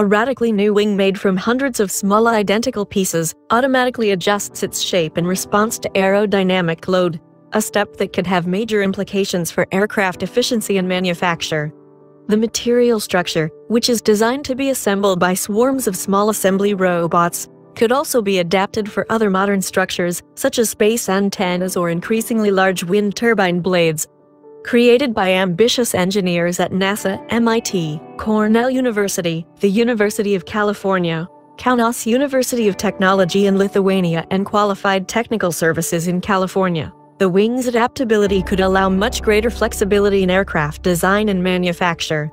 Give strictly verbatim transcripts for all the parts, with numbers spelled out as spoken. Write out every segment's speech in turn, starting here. a radically new wing made from hundreds of small identical pieces automatically adjusts its shape in response to aerodynamic load, a step that could have major implications for aircraft efficiency and manufacture. The material structure, which is designed to be assembled by swarms of small assembly robots, could also be adapted for other modern structures, such as space antennas or increasingly large wind turbine blades. Created by ambitious engineers at NASA, M I T, Cornell University, the University of California, Kaunas University of Technology in Lithuania, and Qualified Technical Services in California, the wing's adaptability could allow much greater flexibility in aircraft design and manufacture.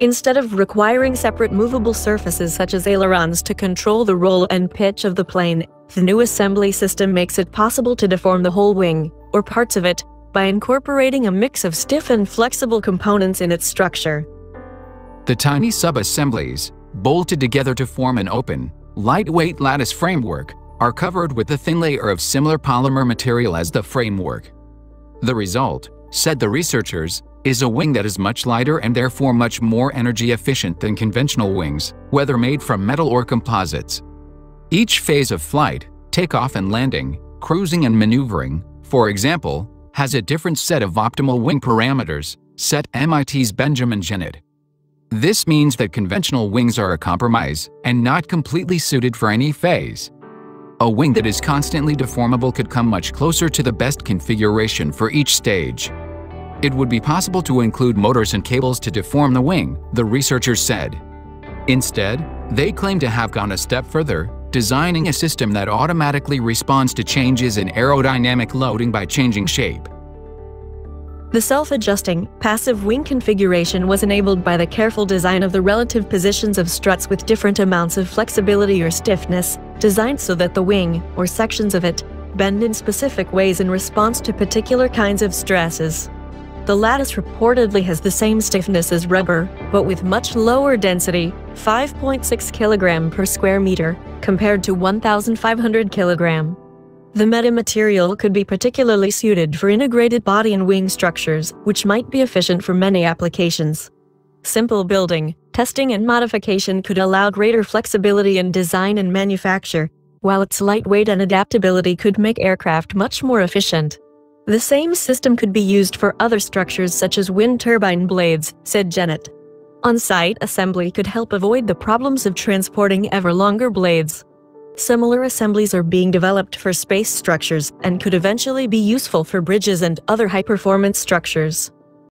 Instead of requiring separate movable surfaces such as ailerons to control the roll and pitch of the plane, the new assembly system makes it possible to deform the whole wing, or parts of it, by incorporating a mix of stiff and flexible components in its structure. The tiny sub-assemblies, bolted together to form an open, lightweight lattice framework, are covered with a thin layer of similar polymer material as the framework. The result, said the researchers, is a wing that is much lighter and therefore much more energy efficient than conventional wings, whether made from metal or composites. Each phase of flight, takeoff and landing, cruising and maneuvering, for example, has a different set of optimal wing parameters, said M I T's Benjamin Jenett. This means that conventional wings are a compromise and not completely suited for any phase. A wing that is constantly deformable could come much closer to the best configuration for each stage. It would be possible to include motors and cables to deform the wing, the researchers said. Instead, they claim to have gone a step further, designing a system that automatically responds to changes in aerodynamic loading by changing shape. The self-adjusting, passive wing configuration was enabled by the careful design of the relative positions of struts with different amounts of flexibility or stiffness, designed so that the wing, or sections of it, bend in specific ways in response to particular kinds of stresses. The lattice reportedly has the same stiffness as rubber, but with much lower density, five point six kilograms per square meter, compared to one thousand five hundred kilograms. The metamaterial could be particularly suited for integrated body and wing structures, which might be efficient for many applications. Simple building, testing and modification could allow greater flexibility in design and manufacture, while its lightweight and adaptability could make aircraft much more efficient. The same system could be used for other structures such as wind turbine blades, said Jenett. On-site assembly could help avoid the problems of transporting ever longer blades. Similar assemblies are being developed for space structures and could eventually be useful for bridges and other high-performance structures.